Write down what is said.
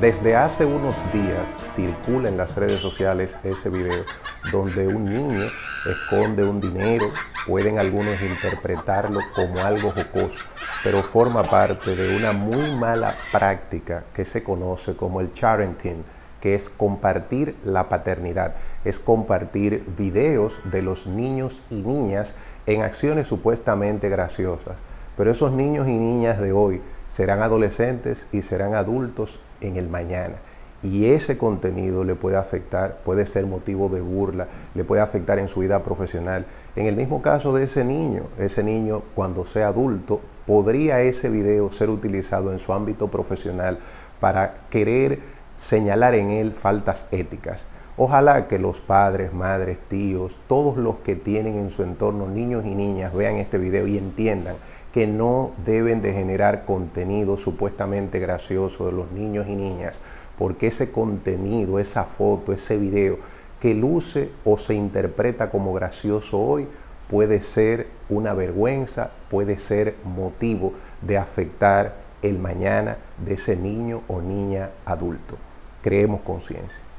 Desde hace unos días circula en las redes sociales ese video donde un niño esconde un dinero. Pueden algunos interpretarlo como algo jocoso, pero forma parte de una muy mala práctica que se conoce como el sharenting, que es compartir la paternidad, es compartir videos de los niños y niñas en acciones supuestamente graciosas. Pero esos niños y niñas de hoy serán adolescentes y serán adultos en el mañana. Y ese contenido le puede afectar, puede ser motivo de burla, le puede afectar en su vida profesional. En el mismo caso de ese niño cuando sea adulto, podría ese video ser utilizado en su ámbito profesional para querer señalar en él faltas éticas. Ojalá que los padres, madres, tíos, todos los que tienen en su entorno niños y niñas vean este video y entiendan que no deben de generar contenido supuestamente gracioso de los niños y niñas, porque ese contenido, esa foto, ese video que luce o se interpreta como gracioso hoy puede ser una vergüenza, puede ser motivo de afectar el mañana de ese niño o niña adulto. Creemos conciencia.